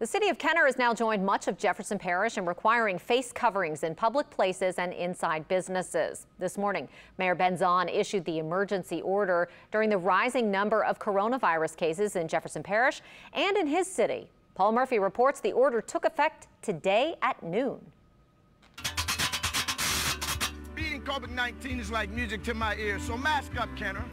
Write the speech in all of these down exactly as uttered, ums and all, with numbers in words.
The city of Kenner has now joined much of Jefferson Parish in requiring face coverings in public places and inside businesses. This morning, Mayor Ben Zahn issued the emergency order during the rising number of coronavirus cases in Jefferson Parish and in his city. Paul Murphy reports the order took effect today at noon. Beating COVID nineteen is like music to my ears, so mask up, Kenner.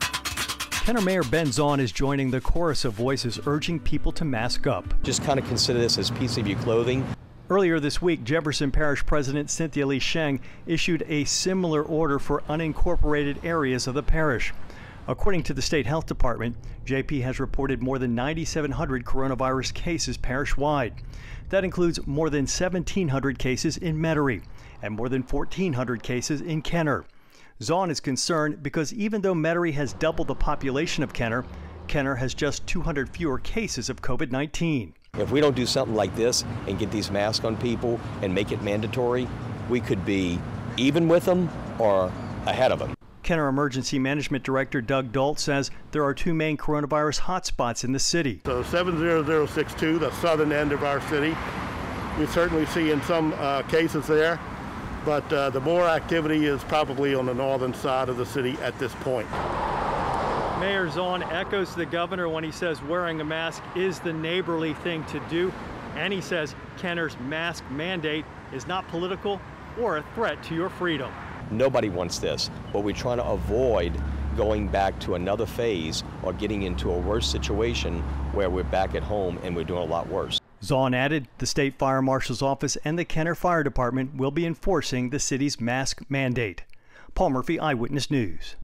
Kenner Mayor Ben Zahn is joining the chorus of voices urging people to mask up. Just kind of consider this as P C B clothing. Earlier this week, Jefferson Parish President Cynthia Lee Sheng issued a similar order for unincorporated areas of the parish. According to the State Health Department, J P has reported more than nine thousand seven hundred coronavirus cases parish-wide. That includes more than one thousand seven hundred cases in Metairie and more than one thousand four hundred cases in Kenner. Zahn is concerned because even though Metairie has double the population of Kenner, Kenner has just two hundred fewer cases of COVID nineteen. If we don't do something like this and get these masks on people and make it mandatory, we could be even with them or ahead of them. Kenner Emergency Management Director Doug Dalt says there are two main coronavirus hotspots in the city. So seven zero zero six two, the southern end of our city, we certainly see in some uh, cases there. But uh, the more activity is probably on the northern side of the city at this point. Mayor Zahn echoes the governor when he says wearing a mask is the neighborly thing to do. And he says Kenner's mask mandate is not political or a threat to your freedom. Nobody wants this, but we're trying to avoid going back to another phase or getting into a worse situation where we're back at home and we're doing a lot worse. Zahn added the State Fire Marshal's Office and the Kenner Fire Department will be enforcing the city's mask mandate. Paul Murphy, Eyewitness News.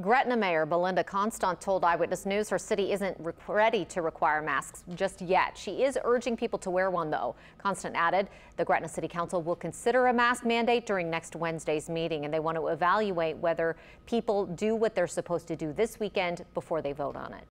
Gretna Mayor Belinda Constant told Eyewitness News her city isn't ready to require masks just yet. She is urging people to wear one, though. Constant added the Gretna City Council will consider a mask mandate during next Wednesday's meeting, and they want to evaluate whether people do what they're supposed to do this weekend before they vote on it.